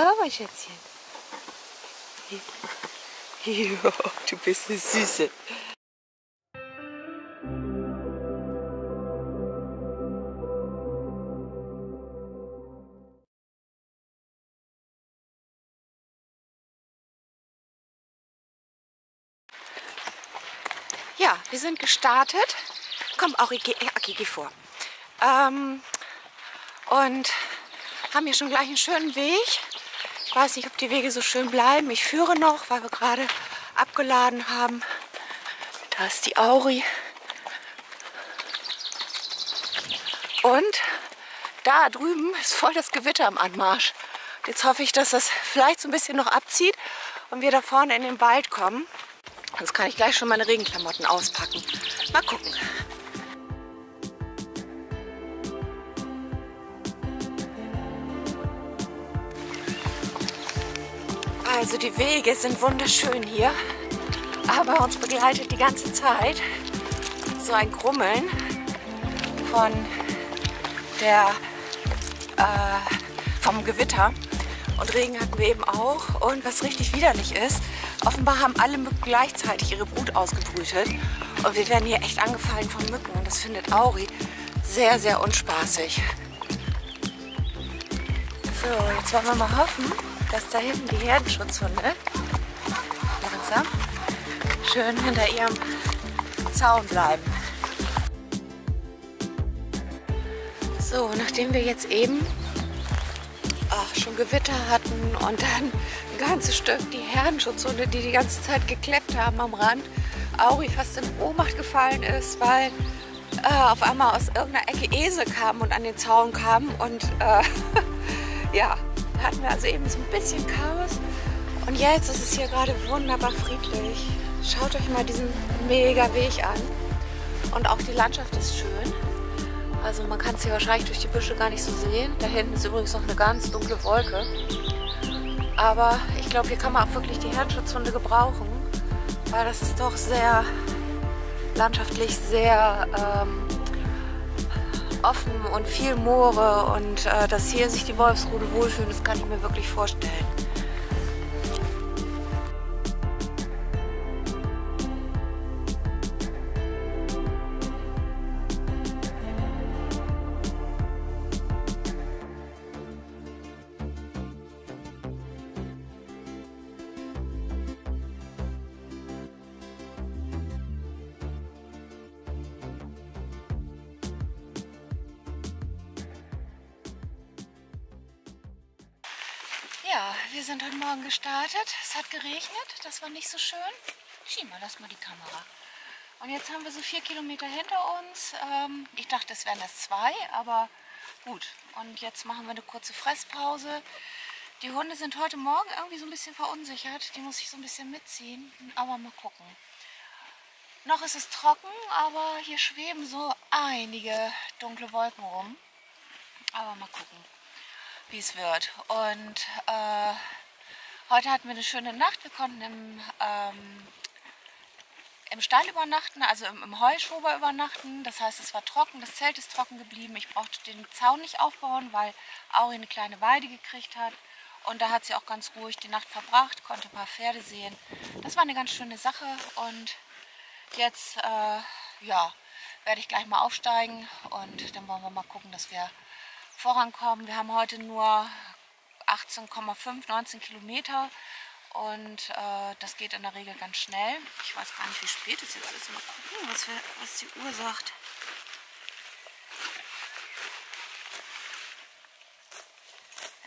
Aber Schätzchen. Jo, du bist eine Süße. Ja, wir sind gestartet. Komm, Aki, geh vor. Und haben hier schon gleich einen schönen Weg. Ich weiß nicht, ob die Wege so schön bleiben. Ich führe noch, weil wir gerade abgeladen haben. Da ist die Auri. Und da drüben ist voll das Gewitter am Anmarsch. Jetzt hoffe ich, dass das vielleicht so ein bisschen noch abzieht und wir da vorne in den Wald kommen. Sonst kann ich gleich schon meine Regenklamotten auspacken. Mal gucken. Also die Wege sind wunderschön hier, aber uns begleitet die ganze Zeit so ein Grummeln von der, vom Gewitter. Und Regen hatten wir eben auch. Und was richtig widerlich ist, offenbar haben alle Mücken gleichzeitig ihre Brut ausgebrütet. Und wir werden hier echt angefallen von Mücken. Und das findet Auri sehr, sehr unspaßig. So, jetzt wollen wir mal hoffen, dass da hinten die Herdenschutzhunde langsam schön hinter ihrem Zaun bleiben. So, nachdem wir jetzt eben schon Gewitter hatten und dann ein ganzes Stück die Herdenschutzhunde, die die ganze Zeit gekleppt haben am Rand, Auri fast in Ohnmacht gefallen ist, weil auf einmal aus irgendeiner Ecke Esel kamen und an den Zaun kamen und ja, hatten wir also eben so ein bisschen Chaos. Und jetzt ist es hier gerade wunderbar friedlich. Schaut euch mal diesen mega Weg an und auch die Landschaft ist schön. Also man kann es hier wahrscheinlich durch die Büsche gar nicht so sehen. Da hinten ist übrigens noch eine ganz dunkle Wolke. Aber ich glaube, hier kann man auch wirklich die Herdenschutzhunde gebrauchen, weil das ist doch sehr landschaftlich, sehr offen und viel Moore. Und dass hier sich die Wolfsrudel wohlfühlen, das kann ich mir wirklich vorstellen. Ja, wir sind heute Morgen gestartet. Es hat geregnet, das war nicht so schön. Schieb mal, lass mal die Kamera. Und jetzt haben wir so 4 Kilometer hinter uns. Ich dachte, es wären das 2, aber gut. Und jetzt machen wir eine kurze Fresspause. Die Hunde sind heute Morgen irgendwie so ein bisschen verunsichert. Die muss ich so ein bisschen mitziehen, aber mal gucken. Noch ist es trocken, aber hier schweben so einige dunkle Wolken rum. Aber mal gucken, wie es wird. Und heute hatten wir eine schöne Nacht. Wir konnten im Stall übernachten, also im Heuschober übernachten. Das heißt, es war trocken, das Zelt ist trocken geblieben. Ich brauchte den Zaun nicht aufbauen, weil Auri eine kleine Weide gekriegt hat. Und da hat sie auch ganz ruhig die Nacht verbracht, konnte ein paar Pferde sehen. Das war eine ganz schöne Sache. Und jetzt ja, werde ich gleich mal aufsteigen und dann wollen wir mal gucken, dass wir vorankommen. Wir haben heute nur 18,5, 19 Kilometer und das geht in der Regel ganz schnell. Ich weiß gar nicht, wie spät es jetzt ist. Mal gucken, was die Uhr sagt.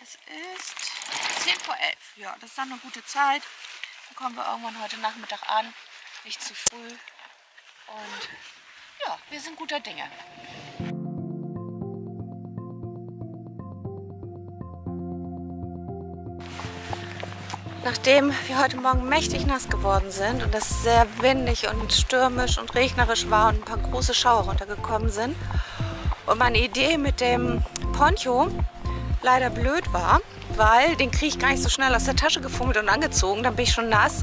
Es ist 10:11 Uhr. Ja, das ist dann eine gute Zeit. Dann kommen wir irgendwann heute Nachmittag an. Nicht zu früh. Und ja, wir sind guter Dinge. Nachdem wir heute Morgen mächtig nass geworden sind und es sehr windig und stürmisch und regnerisch war und ein paar große Schauer runtergekommen sind und meine Idee mit dem Poncho leider blöd war, weil den kriege ich gar nicht so schnell aus der Tasche gefummelt und angezogen, dann bin ich schon nass,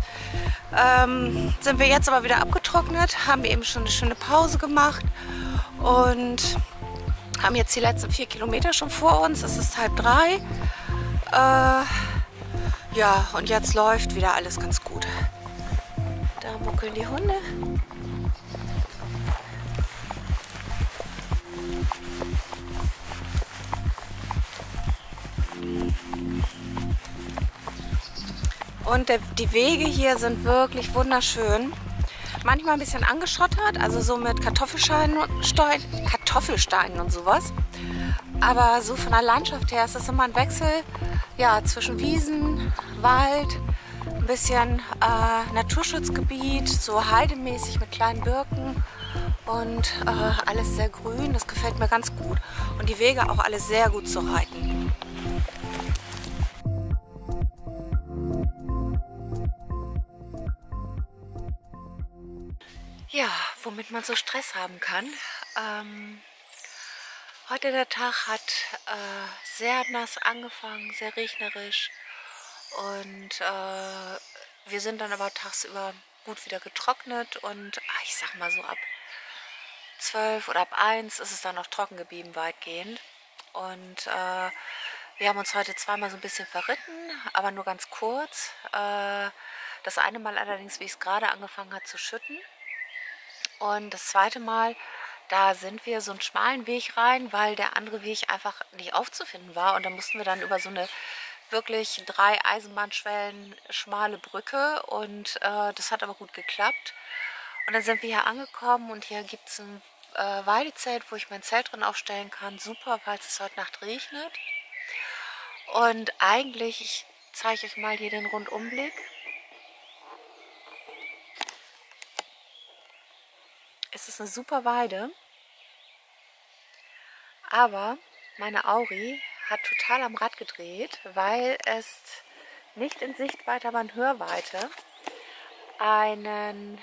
sind wir jetzt aber wieder abgetrocknet, haben eben schon eine schöne Pause gemacht und haben jetzt die letzten 4 Kilometer schon vor uns, es ist 14:30. Ja, und jetzt läuft wieder alles ganz gut. Da muckeln die Hunde. Und die Wege hier sind wirklich wunderschön. Manchmal ein bisschen angeschottert, also so mit Kartoffelsteinen und sowas. Aber so von der Landschaft her ist das immer ein Wechsel, ja, zwischen Wiesen, Wald, ein bisschen Naturschutzgebiet, so heidemäßig mit kleinen Birken und alles sehr grün. Das gefällt mir ganz gut. Und die Wege auch alles sehr gut zu reiten. Ja, womit man so Stress haben kann. Heute der Tag hat sehr nass angefangen, sehr regnerisch, und wir sind dann aber tagsüber gut wieder getrocknet und ich sag mal so ab 12 oder ab 1 ist es dann noch trocken geblieben weitgehend, und wir haben uns heute zweimal so ein bisschen verritten, aber nur ganz kurz. Das eine Mal allerdings, wie es gerade angefangen hat zu schütten, und das zweite Mal, da sind wir so einen schmalen Weg rein, weil der andere Weg einfach nicht aufzufinden war. Und da mussten wir dann über so eine wirklich 3 Eisenbahnschwellen schmale Brücke. Und das hat aber gut geklappt. Und dann sind wir hier angekommen und hier gibt es ein Weidezelt, wo ich mein Zelt drin aufstellen kann. Super, falls es heute Nacht regnet. Und eigentlich, ich zeige euch mal hier den Rundumblick. Es ist eine super Weide, aber meine Auri hat total am Rad gedreht, weil es nicht in Sichtweite, aber in Hörweite ein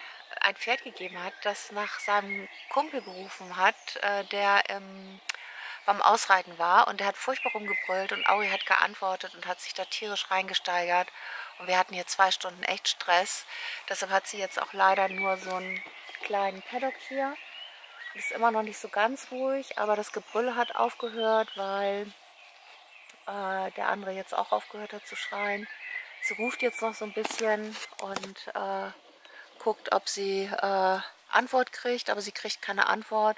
Pferd gegeben hat, das nach seinem Kumpel gerufen hat, der beim Ausreiten war, und der hat furchtbar rumgebrüllt und Auri hat geantwortet und hat sich da tierisch reingesteigert, und wir hatten hier 2 Stunden echt Stress. Deshalb hat sie jetzt auch leider nur so einen kleinen Paddock hier. Ist immer noch nicht so ganz ruhig, aber das Gebrülle hat aufgehört, weil der andere jetzt auch aufgehört hat zu schreien. Sie ruft jetzt noch so ein bisschen und guckt, ob sie Antwort kriegt, aber sie kriegt keine Antwort.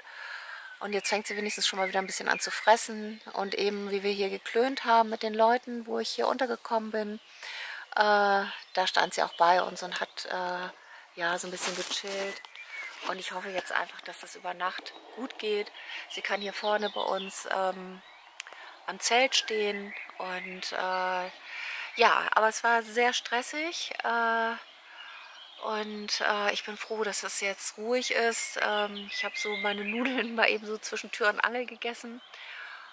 Und jetzt fängt sie wenigstens schon mal wieder ein bisschen an zu fressen. Und eben, wie wir hier geklönt haben mit den Leuten, wo ich hier untergekommen bin, da stand sie auch bei uns und hat ja, so ein bisschen gechillt. Und ich hoffe jetzt einfach, dass das über Nacht gut geht. Sie kann hier vorne bei uns am Zelt stehen. Und ja, aber es war sehr stressig. Ich bin froh, dass es jetzt ruhig ist. Ich habe so meine Nudeln mal eben so zwischen Tür und Angel gegessen.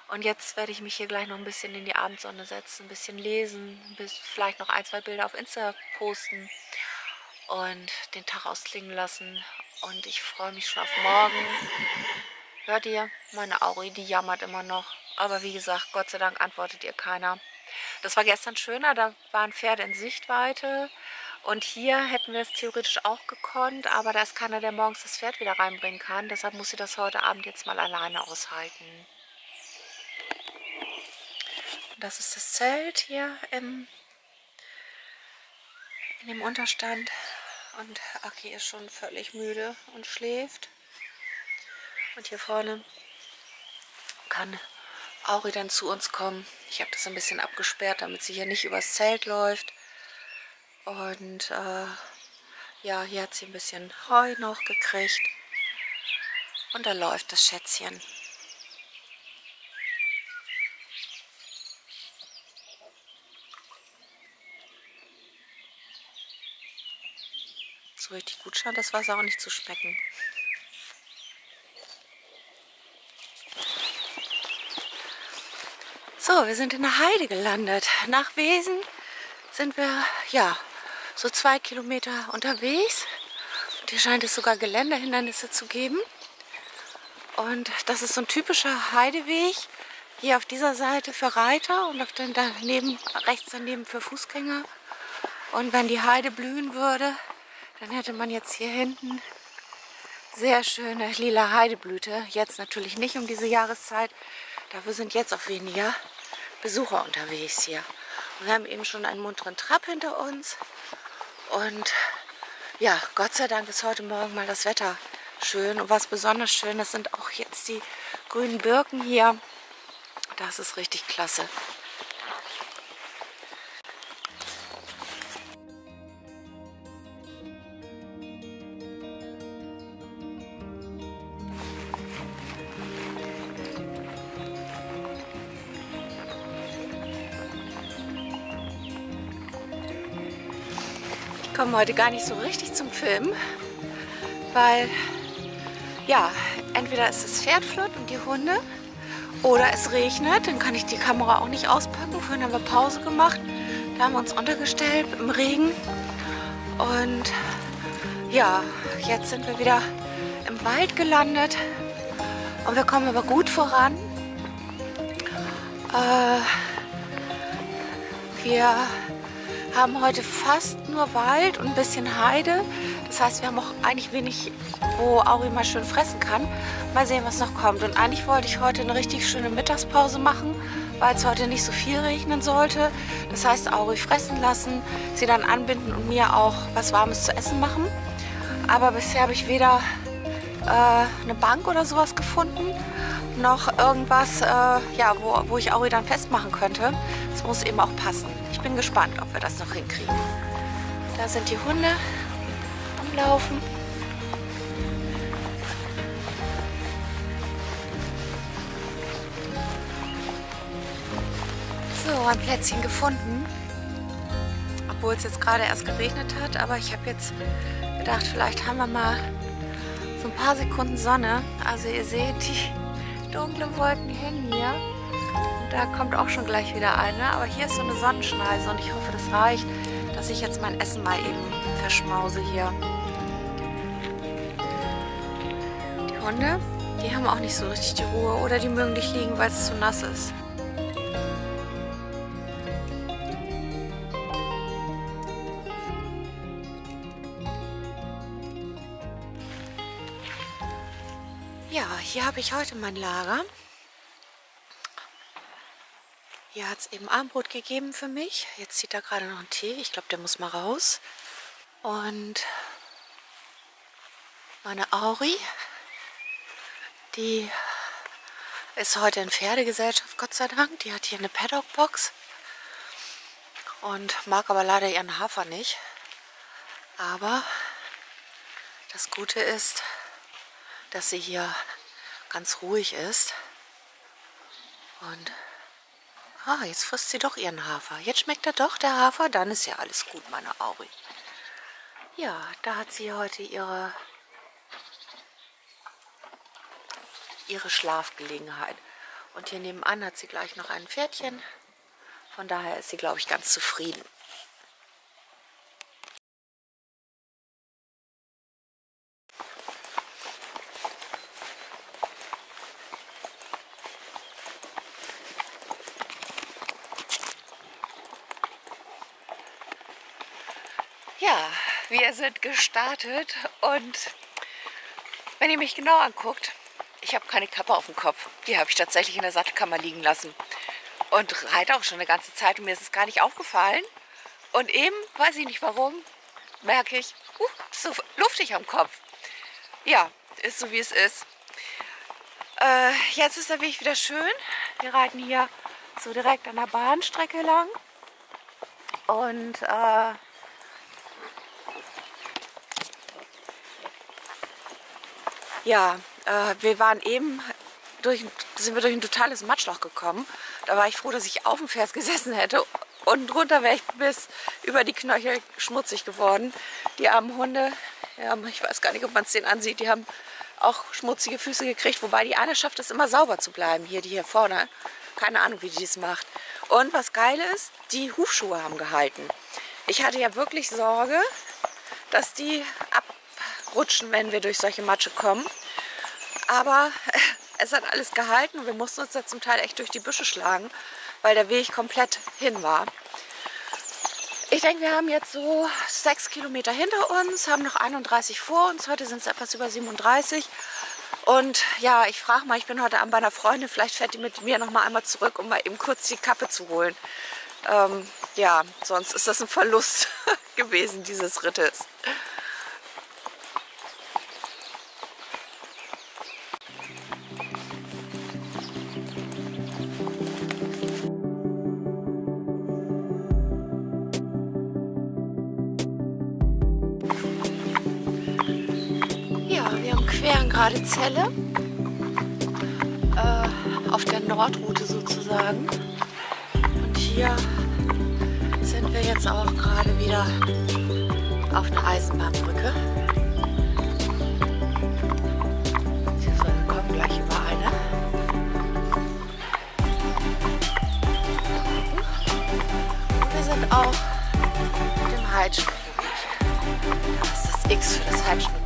Und jetzt werde ich mich hier gleich noch ein bisschen in die Abendsonne setzen, ein bisschen lesen, vielleicht noch 1, 2 Bilder auf Insta posten und den Tag ausklingen lassen. Und ich freue mich schon auf morgen. Hört ihr? Meine Auri, die jammert immer noch. Aber wie gesagt, Gott sei Dank antwortet ihr keiner. Das war gestern schöner, da waren Pferde in Sichtweite. Und hier hätten wir es theoretisch auch gekonnt, aber da ist keiner, der morgens das Pferd wieder reinbringen kann. Deshalb muss sie das heute Abend jetzt mal alleine aushalten. Und das ist das Zelt hier in dem Unterstand. Und Aki ist schon völlig müde und schläft. Und hier vorne kann Auri dann zu uns kommen. Ich habe das ein bisschen abgesperrt, damit sie hier nicht übers Zelt läuft. Und ja, hier hat sie ein bisschen Heu noch gekriegt. Und da läuft das Schätzchen. So richtig gut scheint das Wasser auch nicht zu schmecken. So, wir sind in der Heide gelandet. Nach Wesen sind wir, ja, so 2 Kilometer unterwegs. Und hier scheint es sogar Geländehindernisse zu geben. Und das ist so ein typischer Heideweg. Hier auf dieser Seite für Reiter und auf den daneben, rechts daneben für Fußgänger. Und wenn die Heide blühen würde, dann hätte man jetzt hier hinten sehr schöne lila Heideblüte. Jetzt natürlich nicht um diese Jahreszeit. Dafür sind jetzt auch weniger Besucher unterwegs hier. Wir haben eben schon einen munteren Trab hinter uns. Und ja, Gott sei Dank ist heute Morgen mal das Wetter schön. Und was besonders schön ist, sind auch jetzt die grünen Birken hier. Das ist richtig klasse. Ich komme heute gar nicht so richtig zum Filmen, weil ja, entweder ist es Pferdflut und die Hunde oder es regnet, dann kann ich die Kamera auch nicht auspacken. Vorhin haben wir Pause gemacht, da haben wir uns untergestellt im Regen und ja, jetzt sind wir wieder im Wald gelandet und wir kommen aber gut voran. Wir haben heute fast nur Wald und ein bisschen Heide. Das heißt, wir haben auch eigentlich wenig, wo Auri mal schön fressen kann. Mal sehen, was noch kommt. Und eigentlich wollte ich heute eine richtig schöne Mittagspause machen, weil es heute nicht so viel regnen sollte. Das heißt, Auri fressen lassen, sie dann anbinden und mir auch was Warmes zu essen machen. Aber bisher habe ich weder eine Bank oder sowas gefunden, noch irgendwas, ja, wo ich Auri dann festmachen könnte. Das muss eben auch passen. Ich bin gespannt, ob wir das noch hinkriegen. Da sind die Hunde am Laufen. So, ein Plätzchen gefunden. Obwohl es jetzt gerade erst geregnet hat, aber ich habe jetzt gedacht, vielleicht haben wir mal so ein paar Sekunden Sonne. Also ihr seht, die dunklen Wolken hängen hier. Da kommt auch schon gleich wieder eine, aber hier ist so eine Sonnenschneise und ich hoffe, das reicht, dass ich jetzt mein Essen mal eben verschmause hier. Die Hunde, die haben auch nicht so richtig die Ruhe oder die mögen nicht liegen, weil es zu nass ist. Ja, hier habe ich heute mein Lager. Hier hat es eben Abendbrot gegeben für mich. Jetzt zieht da gerade noch einen Tee. Ich glaube, der muss mal raus. Und meine Auri, die ist heute in Pferdegesellschaft, Gott sei Dank. Die hat hier eine Paddock-Box und mag aber leider ihren Hafer nicht. Aber das Gute ist, dass sie hier ganz ruhig ist. Und ah, jetzt frisst sie doch ihren Hafer. Jetzt schmeckt er doch, der Hafer. Dann ist ja alles gut, meine Auri. Ja, da hat sie heute ihre Schlafgelegenheit. Und hier nebenan hat sie gleich noch ein Pferdchen. Von daher ist sie, glaube ich, ganz zufrieden. Ja, wir sind gestartet und wenn ihr mich genau anguckt, ich habe keine Kappe auf dem Kopf. Die habe ich tatsächlich in der Sattelkammer liegen lassen und reite auch schon eine ganze Zeit und mir ist es gar nicht aufgefallen. Und eben, weiß ich nicht warum, merke ich, so luftig am Kopf. Ja, ist so wie es ist. Jetzt ist der Weg wieder schön. Wir reiten hier so direkt an der Bahnstrecke lang und ja, wir waren eben sind wir durch ein totales Matschloch gekommen. Da war ich froh, dass ich auf dem Pferd gesessen hätte. Und drunter wäre ich bis über die Knöchel schmutzig geworden. Die armen Hunde, ja, ich weiß gar nicht, ob man es denen ansieht, die haben auch schmutzige Füße gekriegt. Wobei die eine schafft es immer sauber zu bleiben, hier, die hier vorne. Keine Ahnung, wie die das macht. Und was geil ist, die Hufschuhe haben gehalten. Ich hatte ja wirklich Sorge, dass die abrutschen, wenn wir durch solche Matsche kommen. Aber es hat alles gehalten und wir mussten uns da zum Teil echt durch die Büsche schlagen, weil der Weg komplett hin war. Ich denke, wir haben jetzt so 6 Kilometer hinter uns, haben noch 31 vor uns. Heute sind es etwas über 37. Und ja, ich frage mal, ich bin heute Abend bei einer Freundin, vielleicht fährt die mit mir noch mal einmal zurück, um mal eben kurz die Kappe zu holen. Ja, sonst ist das ein Verlust gewesen dieses Rittes. Gerade Zelle, auf der Nordroute sozusagen, und hier sind wir jetzt auch gerade wieder auf einer Eisenbahnbrücke. Wir kommen gleich über eine. Wir sind auch mit dem Heidschnuckenweg. Das ist das X für das Heidschnuckenweg.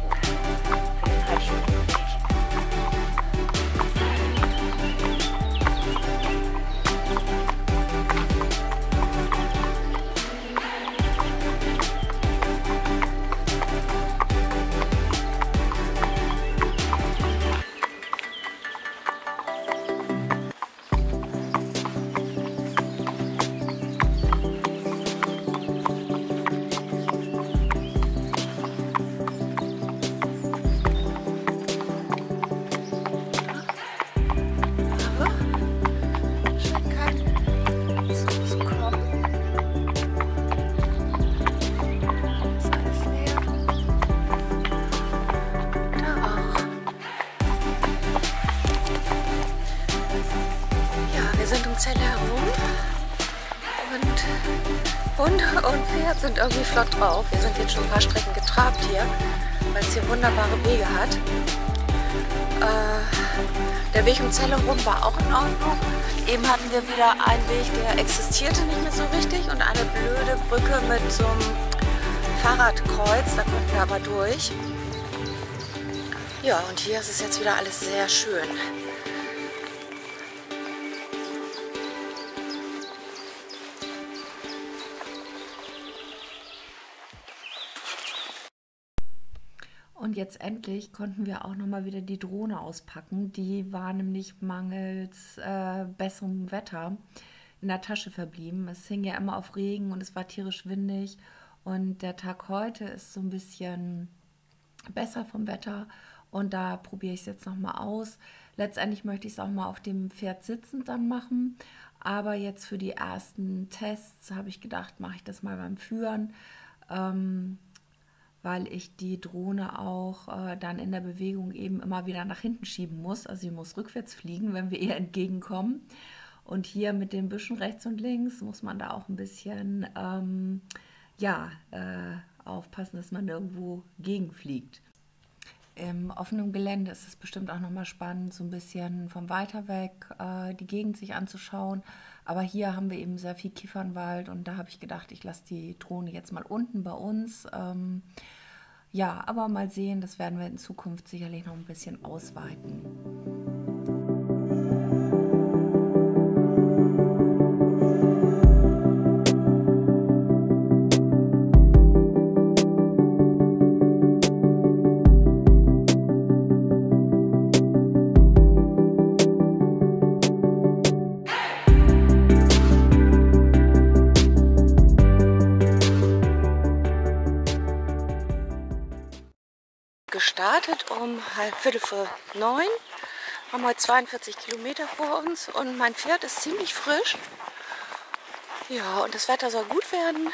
Und Pferd sind irgendwie flott drauf. Wir sind jetzt schon ein paar Strecken getrabt hier, weil es hier wunderbare Wege hat. Der Weg um Celle rum war auch in Ordnung. Eben hatten wir wieder einen Weg, der existierte nicht mehr so richtig, und eine blöde Brücke mit so einem Fahrradkreuz. Da konnten wir aber durch. Ja, und hier ist es jetzt wieder alles sehr schön. Und jetzt endlich konnten wir auch nochmal wieder die Drohne auspacken. Die war nämlich mangels besserem Wetter in der Tasche verblieben. Es hing ja immer auf Regen und es war tierisch windig. Und der Tag heute ist so ein bisschen besser vom Wetter. Und da probiere ich es jetzt nochmal aus. Letztendlich möchte ich es auch mal auf dem Pferd sitzend dann machen. Aber jetzt für die ersten Tests habe ich gedacht, mache ich das mal beim Führen. Weil ich die Drohne auch dann in der Bewegung eben immer wieder nach hinten schieben muss. Also sie muss rückwärts fliegen, wenn wir ihr entgegenkommen. Und hier mit den Büschen rechts und links muss man da auch ein bisschen aufpassen, dass man irgendwo gegenfliegt. Im offenen Gelände ist es bestimmt auch nochmal spannend, so ein bisschen vom Weiter weg die Gegend sich anzuschauen. Aber hier haben wir eben sehr viel Kiefernwald, und da habe ich gedacht, ich lasse die Drohne jetzt mal unten bei uns. Ja, aber mal sehen, das werden wir in Zukunft sicherlich noch ein bisschen ausweiten. Gestartet um 8:45, haben wir 42 Kilometer vor uns, und mein Pferd ist ziemlich frisch. Ja, und das Wetter soll gut werden.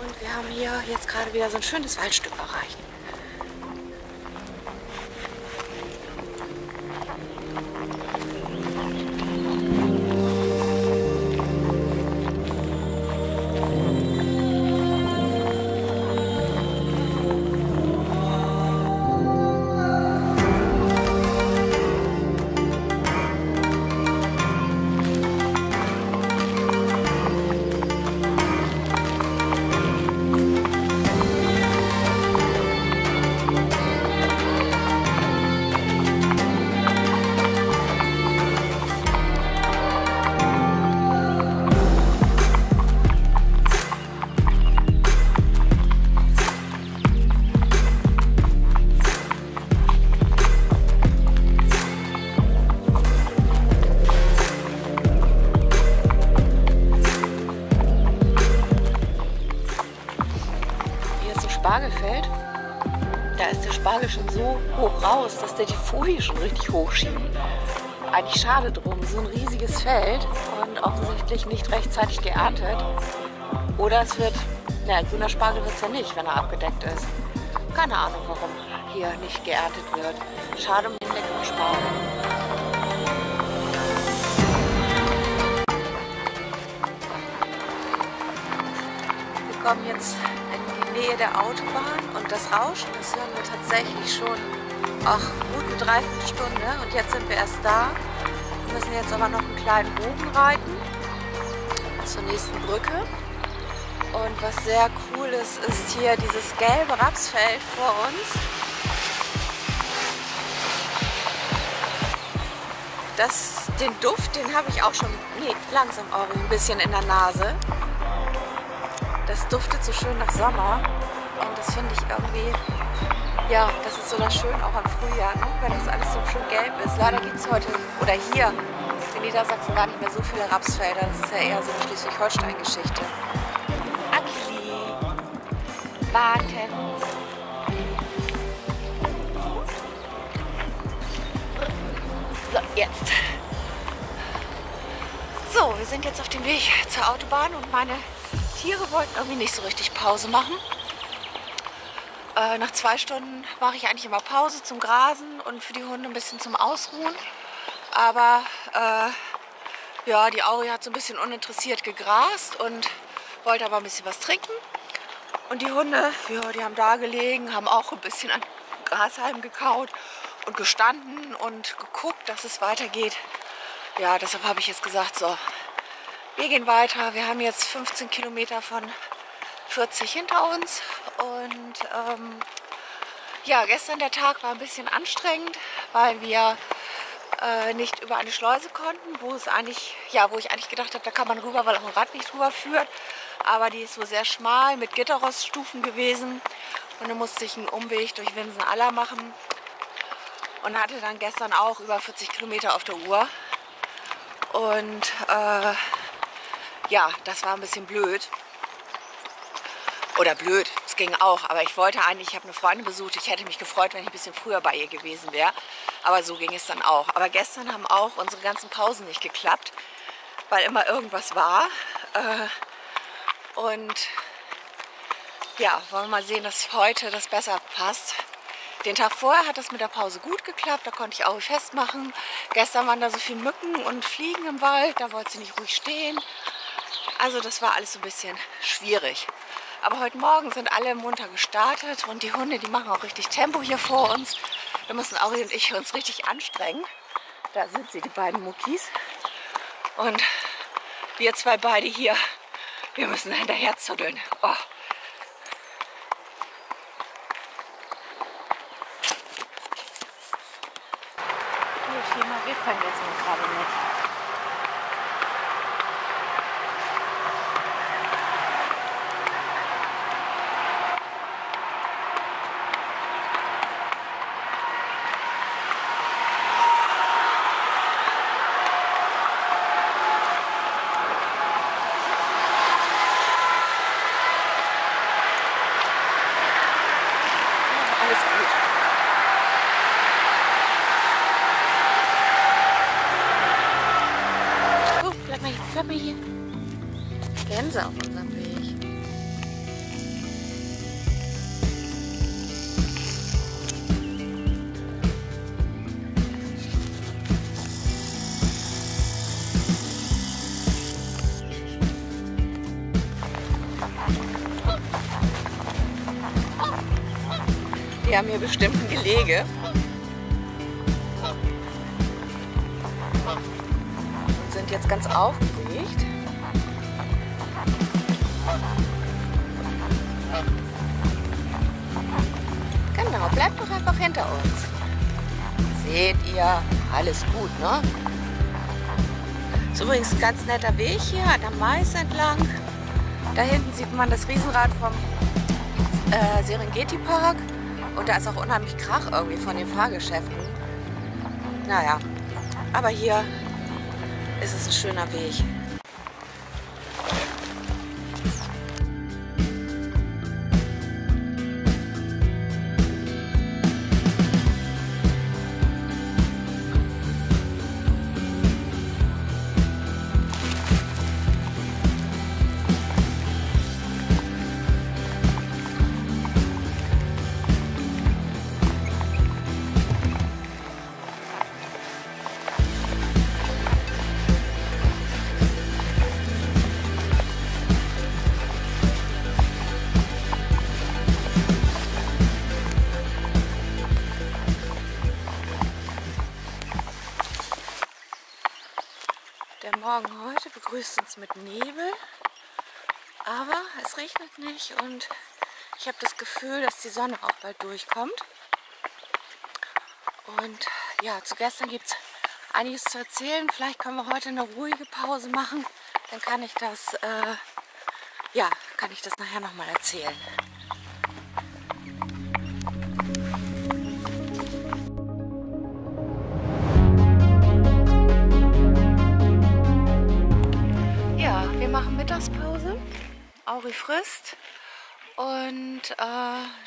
Und wir haben hier jetzt gerade wieder so ein schönes Waldstück erreicht. Spargelfeld, da ist der Spargel schon so hoch raus, dass der die Folie schon richtig hochschiebt. Eigentlich schade drum, so ein riesiges Feld und offensichtlich nicht rechtzeitig geerntet. Oder es wird, na, grüner Spargel wird es ja nicht, wenn er abgedeckt ist. Keine Ahnung, warum hier nicht geerntet wird. Schade um den leckeren Spargel. Wir kommen jetzt in die Nähe der Autobahn und das Rauschen, das hören wir tatsächlich schon gut eine Dreiviertelstunde und jetzt sind wir erst da. Wir müssen jetzt aber noch einen kleinen Bogen reiten zur nächsten Brücke. Und was sehr cool ist, ist hier dieses gelbe Rapsfeld vor uns. Den Duft, den habe ich auch schon ein bisschen in der Nase. Das duftet so schön nach Sommer und das finde ich irgendwie, ja, das ist so das Schöne auch am Frühjahr, ne? Wenn das alles so schön gelb ist. Leider gibt es heute, oder hier in Niedersachsen, gar nicht mehr so viele Rapsfelder. Das ist ja eher so eine Schleswig-Holstein-Geschichte. Axi, warten. So, jetzt. So, wir sind jetzt auf dem Weg zur Autobahn und meine Tiere wollten irgendwie nicht so richtig Pause machen. Nach 2 Stunden mache ich eigentlich immer Pause zum Grasen und für die Hunde ein bisschen zum Ausruhen. Aber ja, die Auri hat so ein bisschen uninteressiert gegrast und wollte aber ein bisschen was trinken. Und die Hunde, ja, die haben da gelegen, haben auch ein bisschen an Grashalmen gekaut und gestanden und geguckt, dass es weitergeht. Ja, deshalb habe ich jetzt gesagt, so, wir gehen weiter. Wir haben jetzt 15 Kilometer von 40 hinter uns. Und ja, gestern der Tag war ein bisschen anstrengend, weil wir nicht über eine Schleuse konnten, wo ich eigentlich gedacht habe, da kann man rüber, weil auch ein Rad nicht rüber führt. Aber die ist so sehr schmal mit Gitterroststufen gewesen. Und dann musste ich einen Umweg durch Winsen-Aller machen. Und hatte dann gestern auch über 40 Kilometer auf der Uhr. Und ja, das war ein bisschen blöd. Oder blöd, es ging auch. Aber ich wollte eigentlich, ich habe eine Freundin besucht. Ich hätte mich gefreut, wenn ich ein bisschen früher bei ihr gewesen wäre. Aber so ging es dann auch. Aber gestern haben auch unsere ganzen Pausen nicht geklappt, weil immer irgendwas war. Und ja, wollen wir mal sehen, dass heute das besser passt. Den Tag vorher hat das mit der Pause gut geklappt, da konnte ich auch festmachen. Gestern waren da so viele Mücken und Fliegen im Wald, da wollte sie nicht ruhig stehen. Also das war alles so ein bisschen schwierig. Aber heute Morgen sind alle munter gestartet und die Hunde, die machen auch richtig Tempo hier vor uns. Da müssen Auri und ich uns richtig anstrengen. Da sind sie, die beiden Muckis. Und wir zwei beide hier, wir müssen hinterher zuddeln. Oh. Wir können jetzt nur gerade nicht. Alles gut. Bleib mal hier. Gänse auf unserem Weg. Die haben hier bestimmt ein Gelege. Und sind jetzt ganz aufgeregt. Genau, bleibt doch einfach hinter uns. Seht ihr, alles gut, ne? Ist übrigens ein ganz netter Weg hier an der Mais entlang. Da hinten sieht man das Riesenrad vom Serengeti Park. Und da ist auch unheimlich Krach irgendwie von den Fahrgeschäften. Naja, aber hier ist es ein schöner Weg. Der Morgen heute begrüßt uns mit Nebel, aber es regnet nicht und ich habe das Gefühl, dass die Sonne auch bald durchkommt. Und ja, zu gestern gibt es einiges zu erzählen. Vielleicht können wir heute eine ruhige Pause machen, dann kann ich das, kann ich das nachher nochmal erzählen. Mittagspause, Auri frisst und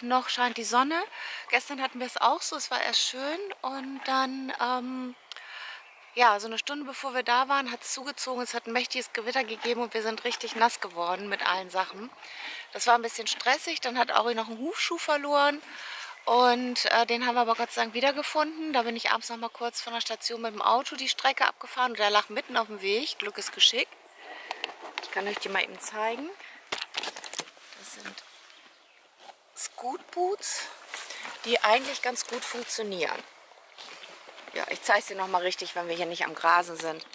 noch scheint die Sonne. Gestern hatten wir es auch so, es war erst schön und dann, so eine Stunde bevor wir da waren, hat es zugezogen, es hat ein mächtiges Gewitter gegeben und wir sind richtig nass geworden mit allen Sachen. Das war ein bisschen stressig, dann hat Auri noch einen Hufschuh verloren und den haben wir aber Gott sei Dank wiedergefunden. Da bin ich abends noch mal kurz von der Station mit dem Auto die Strecke abgefahren und der lag mitten auf dem Weg, Glück ist Geschick. Ich kann euch die mal eben zeigen. Das sind Scoot Boots, die eigentlich ganz gut funktionieren. Ja, ich zeige sie nochmal richtig, wenn wir hier nicht am Grasen sind.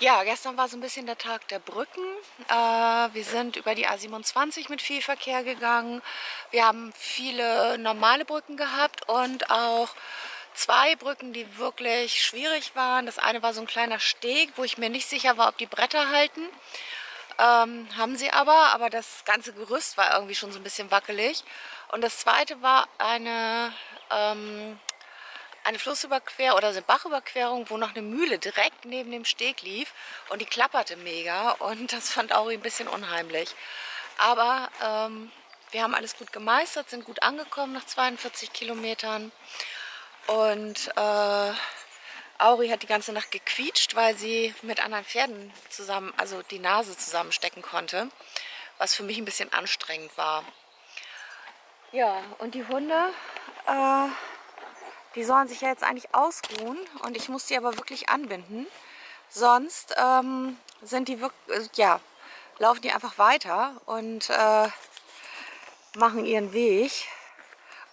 Gestern war so ein bisschen der Tag der Brücken. Wir sind über die A27 mit viel Verkehr gegangen. Wir haben viele normale Brücken gehabt und auch zwei Brücken, die wirklich schwierig waren. Das eine war so ein kleiner Steg, wo ich mir nicht sicher war, ob die Bretter halten. Haben sie aber das ganze Gerüst war irgendwie schon so ein bisschen wackelig. Und das zweite war eine Flussüberquerung oder eine Bachüberquerung, wo noch eine Mühle direkt neben dem Steg lief. Und die klapperte mega und das fand Auri ein bisschen unheimlich. Aber wir haben alles gut gemeistert, sind gut angekommen nach 42 Kilometern. Und Auri hat die ganze Nacht gequietscht, weil sie mit anderen Pferden zusammen, also die Nase zusammenstecken konnte, was für mich ein bisschen anstrengend war. Ja, und die Hunde, die sollen sich ja jetzt eigentlich ausruhen und ich muss die aber wirklich anbinden. Sonst laufen die einfach weiter und machen ihren Weg.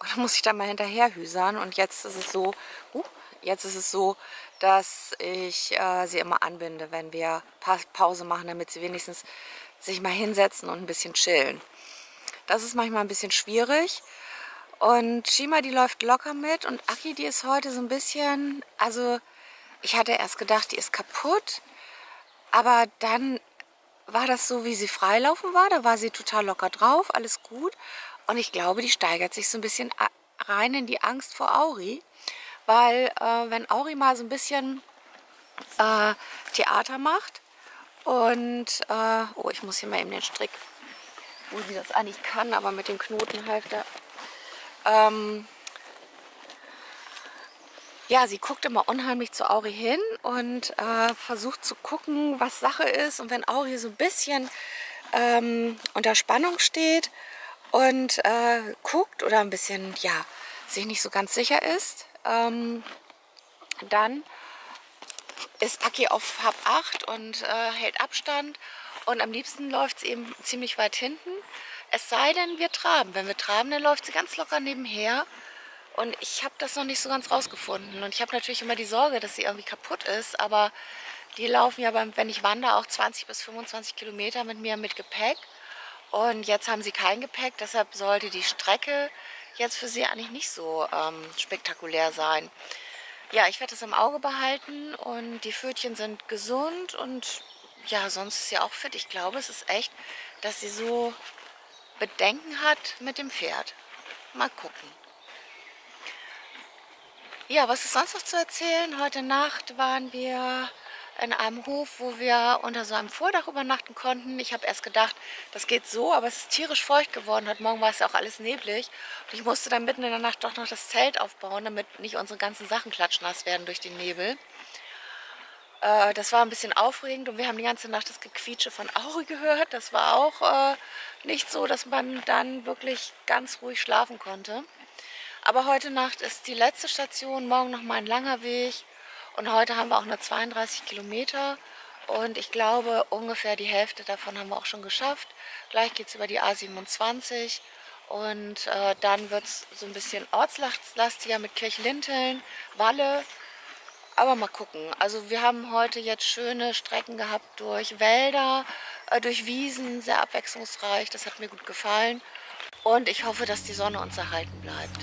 Und dann muss ich da mal hinterher hüsern. Und jetzt ist es so, dass ich sie immer anbinde, wenn wir Pause machen, damit sie wenigstens sich mal hinsetzen und ein bisschen chillen. Das ist manchmal ein bisschen schwierig. Und Shima, die läuft locker mit. Und Aki, die ist heute so ein bisschen, also ich hatte erst gedacht, die ist kaputt. Aber dann war das so, wie sie freilaufen war. Da war sie total locker drauf, alles gut. Und ich glaube, die steigert sich so ein bisschen rein in die Angst vor Auri, weil wenn Auri mal so ein bisschen Theater macht und, ich muss hier mal eben den Strick, wo sie das eigentlich kann, aber mit dem Knoten halt da. Sie guckt immer unheimlich zu Auri hin und versucht zu gucken, was Sache ist. Und wenn Auri so ein bisschen unter Spannung steht, und guckt oder ein bisschen, sich nicht so ganz sicher ist, dann ist Aki auf Hab 8 und hält Abstand. Und am liebsten läuft es eben ziemlich weit hinten. Es sei denn, wir traben. Wenn wir traben, dann läuft sie ganz locker nebenher. Und ich habe das noch nicht so ganz rausgefunden. Und ich habe natürlich immer die Sorge, dass sie irgendwie kaputt ist. Aber die laufen ja, wenn ich wandere, auch 20 bis 25 Kilometer mit mir mit Gepäck. Und jetzt haben sie kein Gepäck, deshalb sollte die Strecke jetzt für sie eigentlich nicht so spektakulär sein. Ja, ich werde das im Auge behalten und die Pfötchen sind gesund und ja, sonst ist sie auch fit. Ich glaube, es ist echt, dass sie so Bedenken hat mit dem Pferd. Mal gucken. Ja, was ist sonst noch zu erzählen? Heute Nacht waren wir in einem Hof, wo wir unter so einem Vordach übernachten konnten. Ich habe erst gedacht, das geht so, aber es ist tierisch feucht geworden. Heute Morgen war es ja auch alles neblig. Und ich musste dann mitten in der Nacht doch noch das Zelt aufbauen, damit nicht unsere ganzen Sachen klatschnass werden durch den Nebel. Das war ein bisschen aufregend und wir haben die ganze Nacht das Gequietsche von Auri gehört. Das war auch nicht so, dass man dann wirklich ganz ruhig schlafen konnte. Aber heute Nacht ist die letzte Station, morgen noch mal ein langer Weg. Und heute haben wir auch nur 32 Kilometer und ich glaube, ungefähr die Hälfte davon haben wir auch schon geschafft. Gleich geht es über die A27 und dann wird es so ein bisschen ortslastiger mit Kirchlinteln, Walle Aber mal gucken. Also wir haben heute jetzt schöne Strecken gehabt durch Wälder, durch Wiesen, sehr abwechslungsreich. Das hat mir gut gefallen. Und ich hoffe, dass die Sonne uns erhalten bleibt.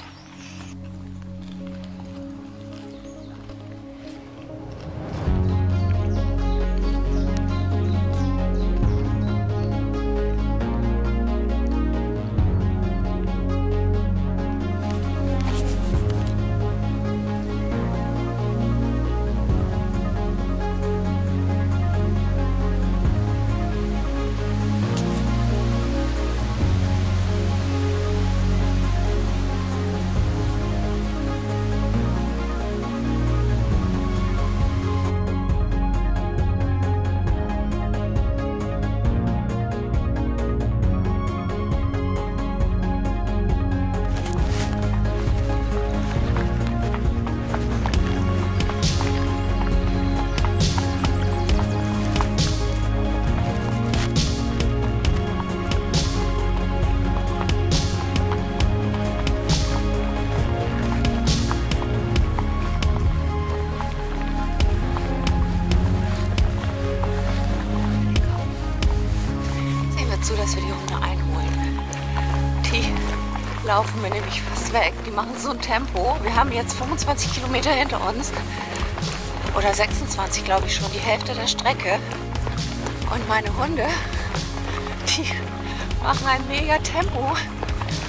Laufen wir nämlich fast weg. Die machen so ein Tempo. Wir haben jetzt 25 Kilometer hinter uns. Oder 26, glaube ich schon. Die Hälfte der Strecke. Und meine Hunde, die machen ein mega Tempo,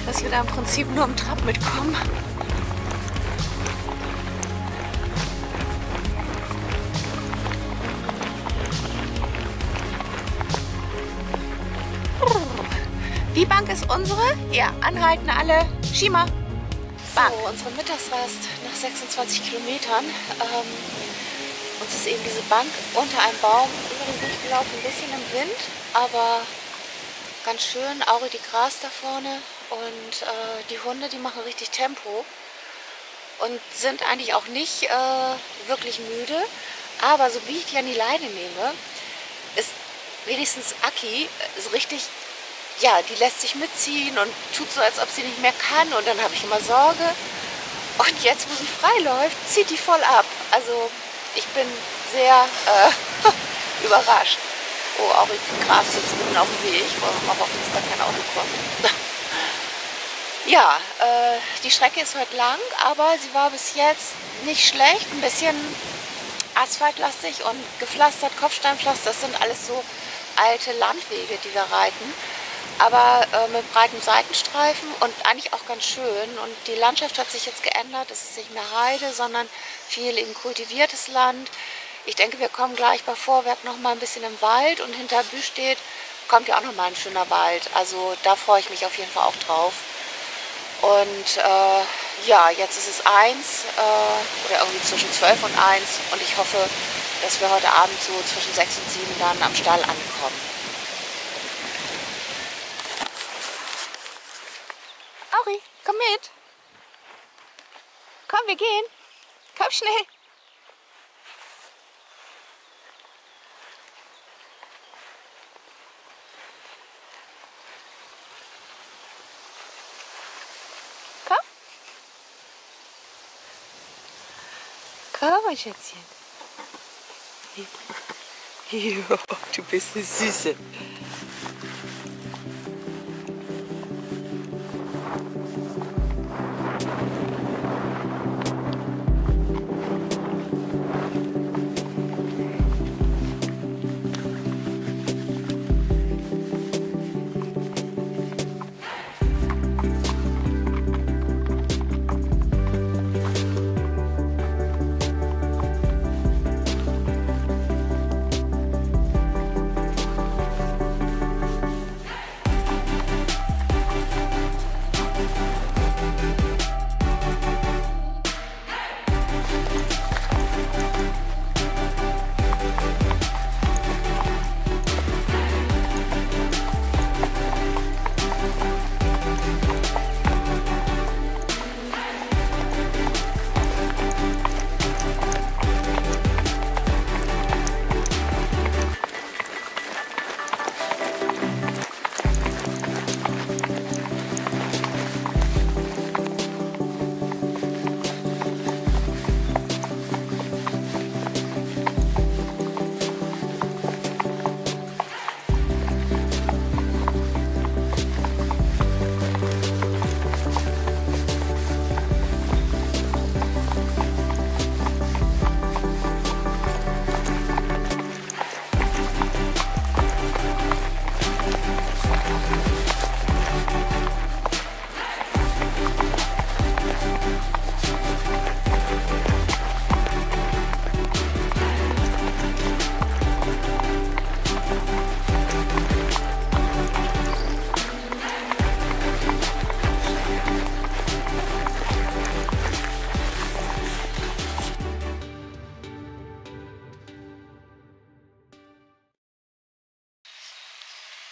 dass wir da im Prinzip nur im Trab mitkommen. Die Bank ist unsere. Ja, anhalten alle. Schima. Bank. So, unsere Mittagsrast nach 26 Kilometern. Uns ist eben diese Bank unter einem Baum über den Weg gelaufen. Ein bisschen im Wind, aber ganz schön. Aurige Gras da vorne. Und die Hunde, die machen richtig Tempo. Und sind eigentlich auch nicht wirklich müde. Aber so wie ich die an die Leine nehme, ist wenigstens Aki so richtig... Ja, die lässt sich mitziehen und tut so, als ob sie nicht mehr kann. Und dann habe ich immer Sorge. Und jetzt, wo sie frei läuft, zieht die voll ab. Also ich bin sehr überrascht. Oh, auch im Gras sitzt mitten auf dem Weg. Mal hoffen, dass da kein Auto kommt. Ja, die Strecke ist heute lang, aber sie war bis jetzt nicht schlecht. Ein bisschen asphaltlastig und gepflastert, Kopfsteinpflaster. Das sind alles so alte Landwege, die wir reiten. Aber mit breitem Seitenstreifen und eigentlich auch ganz schön. Und die Landschaft hat sich jetzt geändert. Es ist nicht mehr Heide, sondern viel eben kultiviertes Land. Ich denke, wir kommen gleich bei Vorwerk noch mal ein bisschen im Wald. Und hinter Büstedt kommt ja auch noch mal ein schöner Wald. Also da freue ich mich auf jeden Fall auch drauf. Und ja, jetzt ist es 1 oder irgendwie zwischen 12 und 1. Und ich hoffe, dass wir heute Abend so zwischen 6 und 7 dann am Stall ankommen. Auri, komm mit. Komm, wir gehen. Komm schnell. Komm. Komm, mein Schätzchen. Ja, du bist eine Süße.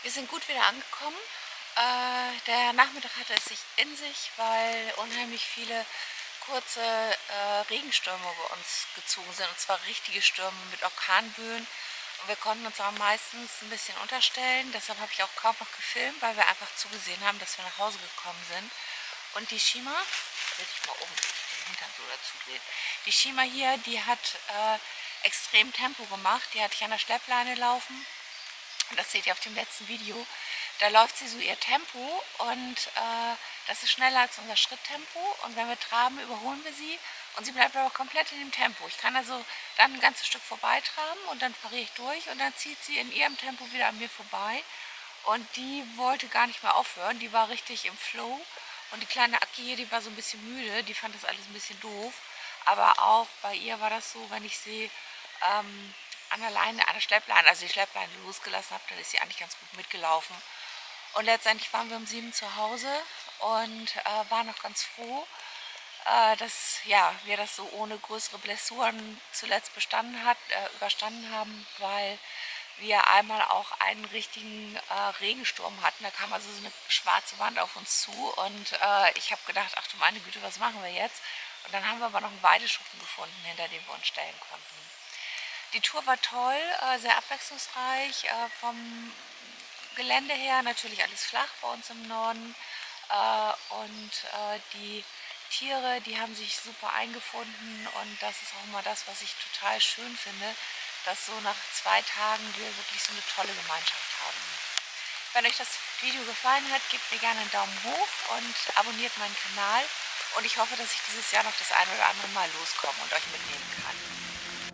Wir sind gut wieder angekommen. Der Nachmittag hatte es sich in sich, weil unheimlich viele kurze Regenstürme bei uns gezogen sind. Und zwar richtige Stürme mit Orkanböen. Und wir konnten uns auch meistens ein bisschen unterstellen. Deshalb habe ich auch kaum noch gefilmt, weil wir einfach zugesehen haben, dass wir nach Hause gekommen sind. Und die Shima, will ich mal um den Hintern so dazudrehen. Die Shima hier, die hat extrem Tempo gemacht. Die hatte ich an der Schleppleine laufen. Und das seht ihr auf dem letzten Video. Da läuft sie so ihr Tempo und das ist schneller als unser Schritttempo. Und wenn wir traben, überholen wir sie und sie bleibt aber komplett in dem Tempo. Ich kann also dann ein ganzes Stück vorbeitraben und dann pariere ich durch und dann zieht sie in ihrem Tempo wieder an mir vorbei. Und die wollte gar nicht mehr aufhören, die war richtig im Flow. Und die kleine Aki hier, die war so ein bisschen müde, die fand das alles ein bisschen doof. Aber auch bei ihr war das so, wenn ich sie an der Schleppleine, also die Schleppleine losgelassen habe, dann ist sie eigentlich ganz gut mitgelaufen. Und letztendlich waren wir um 7 zu Hause und waren noch ganz froh, dass wir das so ohne größere Blessuren zuletzt überstanden haben, weil wir einmal auch einen richtigen Regensturm hatten. Da kam also so eine schwarze Wand auf uns zu und ich habe gedacht, ach du meine Güte, was machen wir jetzt? Und dann haben wir aber noch einen Weideschuppen gefunden, hinter dem wir uns stellen konnten. Die Tour war toll, sehr abwechslungsreich, vom Gelände her natürlich alles flach bei uns im Norden und die Tiere, die haben sich super eingefunden und das ist auch immer das, was ich total schön finde, dass so nach 2 Tagen wir wirklich so eine tolle Gemeinschaft haben. Wenn euch das Video gefallen hat, gebt mir gerne einen Daumen hoch und abonniert meinen Kanal und ich hoffe, dass ich dieses Jahr noch das eine oder andere Mal loskomme und euch mitnehmen kann.